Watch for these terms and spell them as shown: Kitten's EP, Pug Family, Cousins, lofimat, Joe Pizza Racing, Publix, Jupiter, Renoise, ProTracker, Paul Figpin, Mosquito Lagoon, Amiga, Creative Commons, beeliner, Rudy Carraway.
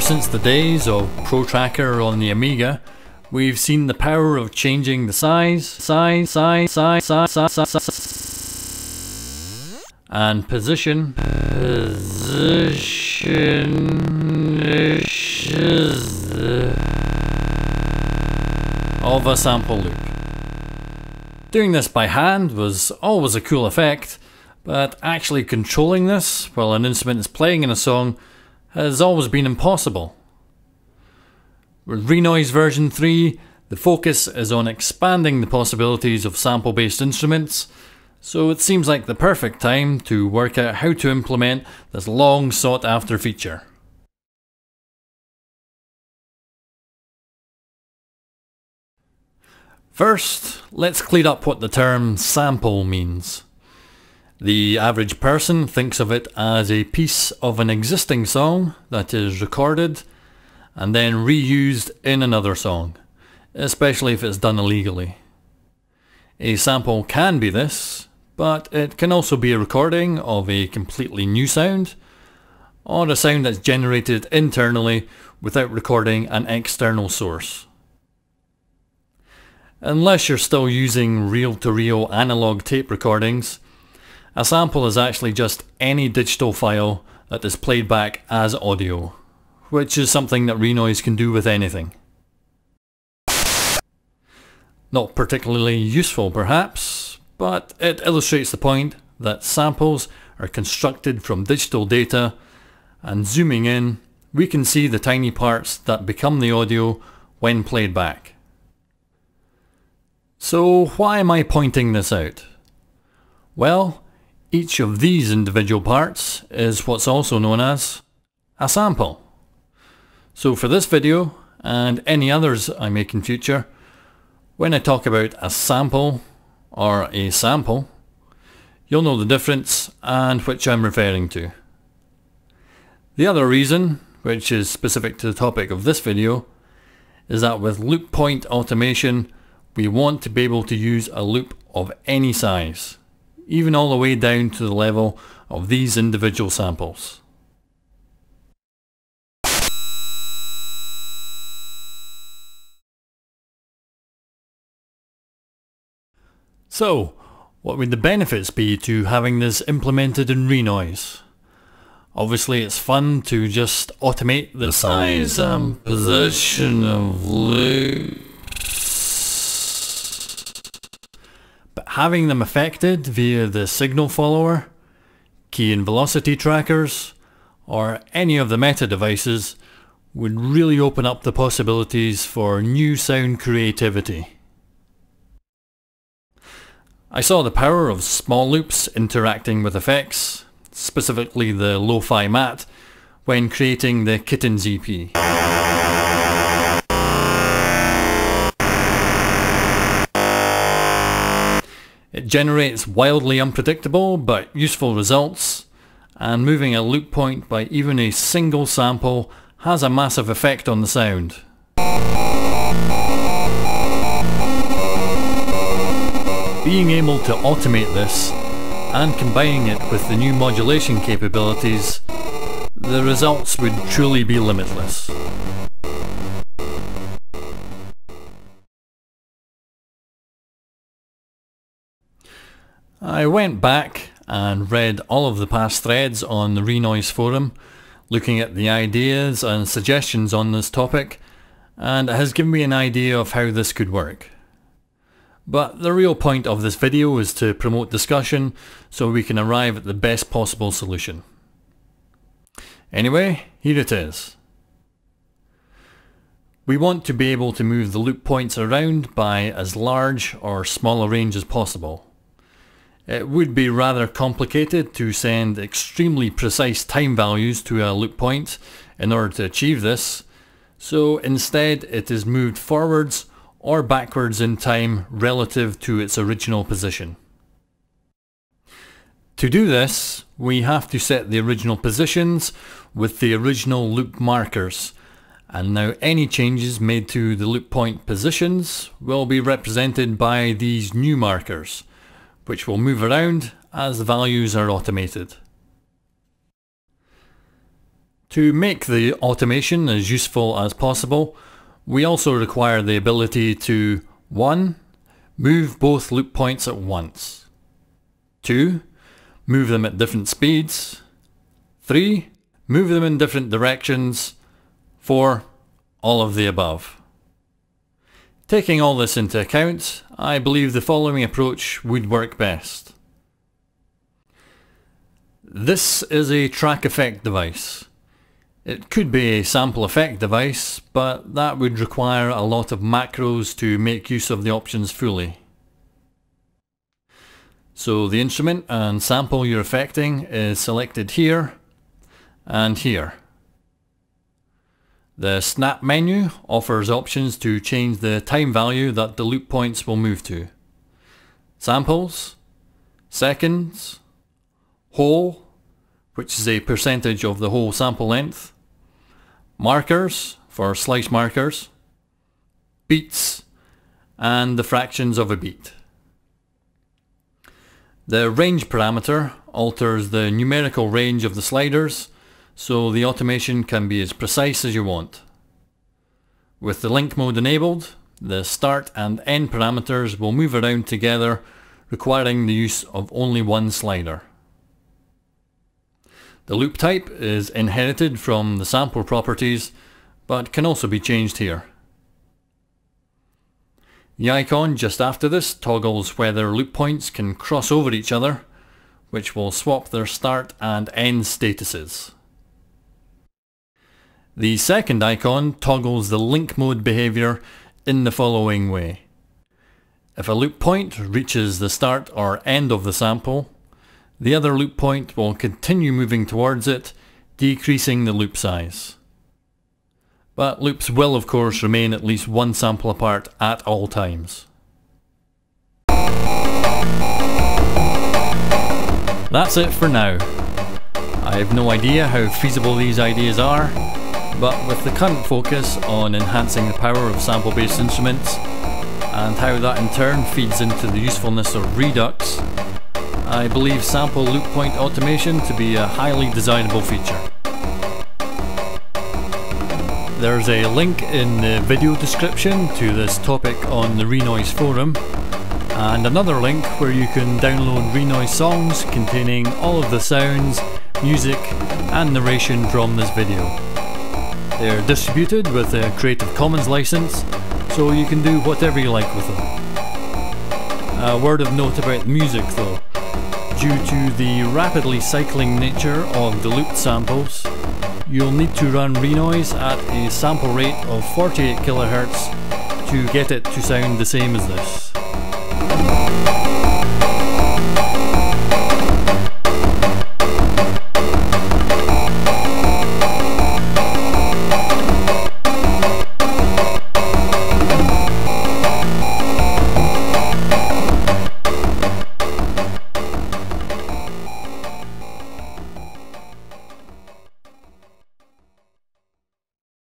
Ever since the days of ProTracker on the Amiga, we've seen the power of changing the size and position of a sample loop. Doing this by hand was always a cool effect, but actually controlling this while an instrument is playing in a song has always been impossible. With Renoise version 3, the focus is on expanding the possibilities of sample-based instruments, so it seems like the perfect time to work out how to implement this long sought-after feature. First, let's clear up what the term sample means. The average person thinks of it as a piece of an existing song that is recorded and then reused in another song, especially if it's done illegally. A sample can be this, but it can also be a recording of a completely new sound, or a sound that's generated internally without recording an external source. Unless you're still using reel-to-reel analog tape recordings, a sample is actually just any digital file that is played back as audio, which is something that Renoise can do with anything. Not particularly useful perhaps, but it illustrates the point that samples are constructed from digital data, and zooming in, we can see the tiny parts that become the audio when played back. So why am I pointing this out? Well, each of these individual parts is what's also known as a sample. So for this video, and any others I make in future, when I talk about a sample or a sample, you'll know the difference and which I'm referring to. The other reason, which is specific to the topic of this video, is that with loop point automation, we want to be able to use a loop of any size, even all the way down to the level of these individual samples. So, what would the benefits be to having this implemented in Renoise? Obviously it's fun to just automate the size and position of loops, but having them affected via the signal follower, key and velocity trackers, or any of the meta devices would really open up the possibilities for new sound creativity. I saw the power of small loops interacting with effects, specifically the lofimat, when creating the Kitten's EP. It generates wildly unpredictable but useful results, and moving a loop point by even a single sample has a massive effect on the sound. Being able to automate this, and combining it with the new modulation capabilities, the results would truly be limitless. I went back and read all of the past threads on the Renoise forum, looking at the ideas and suggestions on this topic, and it has given me an idea of how this could work. But the real point of this video is to promote discussion so we can arrive at the best possible solution. Anyway, here it is. We want to be able to move the loop points around by as large or small a range as possible. It would be rather complicated to send extremely precise time values to a loop point in order to achieve this, so instead it is moved forwards or backwards in time relative to its original position. To do this, we have to set the original positions with the original loop markers, and now any changes made to the loop point positions will be represented by these new markers, which will move around as the values are automated. To make the automation as useful as possible, we also require the ability to 1. Move both loop points at once. 2. Move them at different speeds. 3. Move them in different directions. 4. All of the above. Taking all this into account, I believe the following approach would work best. This is a track effect device. It could be a sample effect device, but that would require a lot of macros to make use of the options fully. So the instrument and sample you're affecting is selected here and here. The snap menu offers options to change the time value that the loop points will move to. Samples, seconds, whole, which is a percentage of the whole sample length, markers for slice markers, beats, and the fractions of a beat. The range parameter alters the numerical range of the sliders, so the automation can be as precise as you want. With the link mode enabled, the start and end parameters will move around together, requiring the use of only one slider. The loop type is inherited from the sample properties, but can also be changed here. The icon just after this toggles whether loop points can cross over each other, which will swap their start and end statuses. The second icon toggles the link mode behavior in the following way. If a loop point reaches the start or end of the sample, the other loop point will continue moving towards it, decreasing the loop size. But loops will of course remain at least one sample apart at all times. That's it for now. I have no idea how feasible these ideas are, but with the current focus on enhancing the power of sample-based instruments, and how that in turn feeds into the usefulness of Redux, I believe sample loop point automation to be a highly desirable feature. There's a link in the video description to this topic on the Renoise forum, and another link where you can download Renoise songs containing all of the sounds, music and narration from this video. They're distributed with a Creative Commons license, so you can do whatever you like with them. A word of note about music though. Due to the rapidly cycling nature of the looped samples, you'll need to run Renoise at a sample rate of 48 kHz to get it to sound the same as this.